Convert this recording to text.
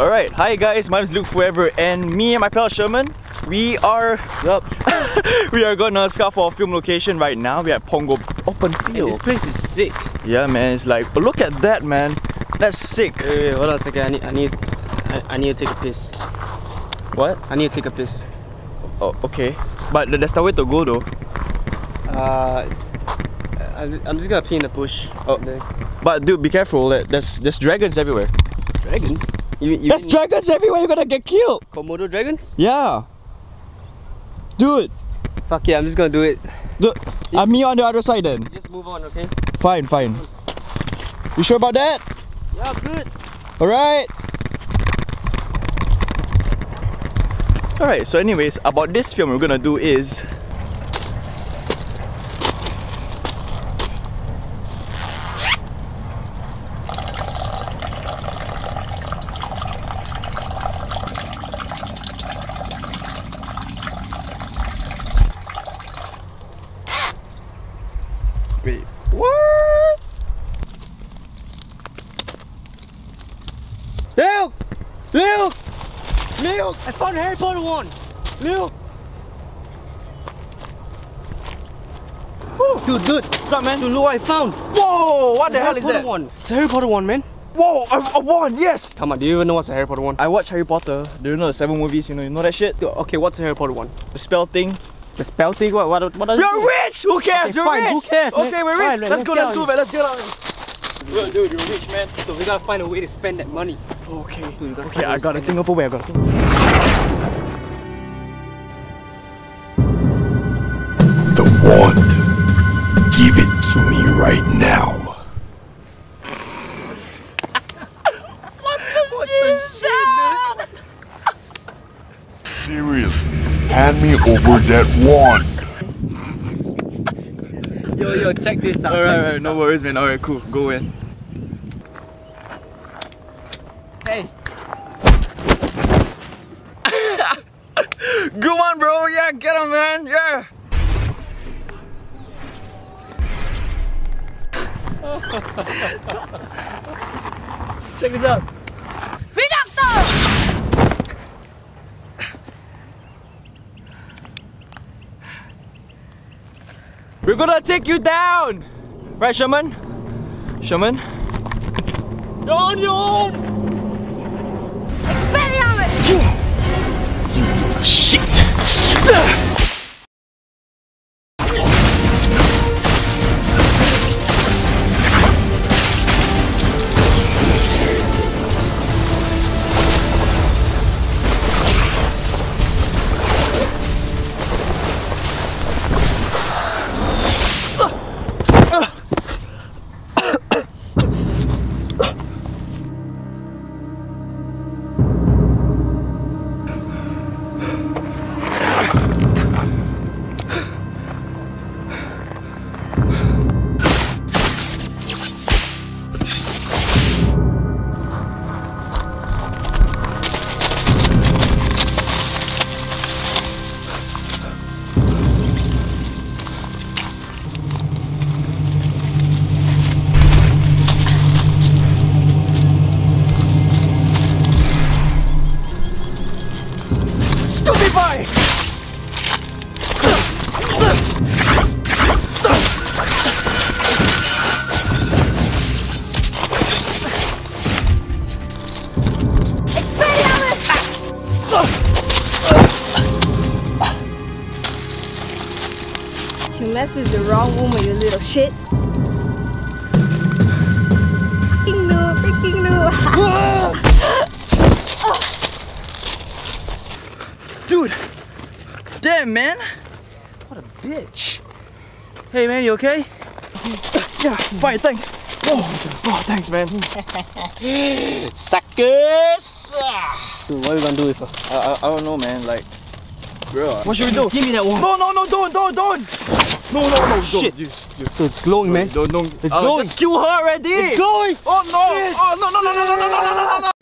Alright, hi guys, my name is Luke Forever and me and my pal Sherman, we are gonna scout for a film location right now. We're at Pongo Open Field. Hey, this place is sick. Yeah man, it's like, but look at that man. That's sick. Wait, hold on a second, I need to take a piss. What? I need to take a piss. Oh, okay. But that's the way to go though. I'm just gonna pee in the bush. Oh. There. But dude, be careful, there's dragons everywhere. Dragons? There's dragons everywhere, you're gonna get killed! Komodo dragons? Yeah! Dude! Fuck yeah, I'm just gonna do it. Dude, I'm me on the other side then. Just move on, okay? Fine, fine. You sure about that? Yeah, good! Alright! Alright, so anyways, about this film we're gonna do is... Wait, what? Luke! Luke! Luke! I found Harry Potter 1! Luke! Woo. Dude, what's up man? Dude, look what I found! Whoa! What the hell is that? One. It's a Harry Potter 1 man! Whoa! I won! Yes! Come on, do you even know what's a Harry Potter 1? I watch Harry Potter. Do you know the 7 movies? You know that shit? Dude, okay, what's a Harry Potter 1? The spell thing. The spell thing? What are you doing? You're rich! Who cares? Okay, you're fine, rich! Who cares? Okay, man. We're rich! Fine, let's go, man. Let's get out of here. Well, dude, you're rich, man. So we gotta find a way to spend that money. Okay. Dude, okay, I gotta think of a way. The wand. Give it to me right now. Seriously, hand me over that wand. Yo, check this out. Alright, no worries, man. Alright, cool. Go in. Hey. Good one, bro. Yeah, get him, man. Yeah. Check this out. We're gonna take you down! Right, Sherman? Sherman? You're on your own! Expelliarmus! You little shit! You mess with the wrong woman, you little shit. Freaking noob. Dude! Damn, man! What a bitch! Hey, man, you okay? Yeah, fine, thanks. Oh, thanks, man. Suckers! Dude, what are we gonna do with her? I don't know, man. Like, bro. What should we do? Give me that one. No, don't! No, shit! Dude, it's glowing, man. Don't. It's glowing. Just kill her already! It's glowing! Oh, no! Shit. Oh, no.